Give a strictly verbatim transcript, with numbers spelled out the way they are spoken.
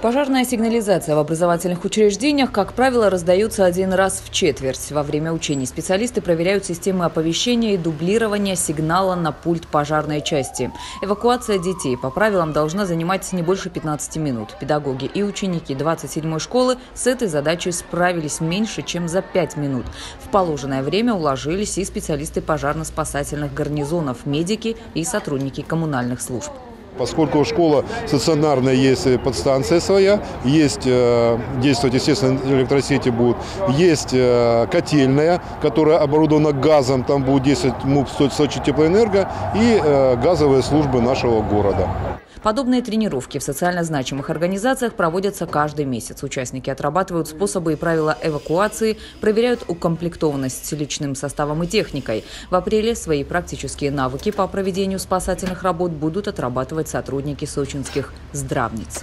Пожарная сигнализация в образовательных учреждениях, как правило, раздается один раз в четверть. Во время учений специалисты проверяют системы оповещения и дублирования сигнала на пульт пожарной части. Эвакуация детей по правилам должна занимать не больше пятнадцати минут. Педагоги и ученики двадцать седьмой школы с этой задачей справились меньше, чем за пять минут. В положенное время уложились и специалисты пожарно-спасательных гарнизонов, медики и сотрудники коммунальных служб. Поскольку школа стационарная, есть подстанция своя, есть, действовать, естественно, электросети будут, есть котельная, которая оборудована газом, там будет действовать МУП Сочи теплоэнерго и газовые службы нашего города. Подобные тренировки в социально значимых организациях проводятся каждый месяц. Участники отрабатывают способы и правила эвакуации, проверяют укомплектованность личным составом и техникой. В апреле свои практические навыки по проведению спасательных работ будут отрабатывать сотрудники сочинских здравниц.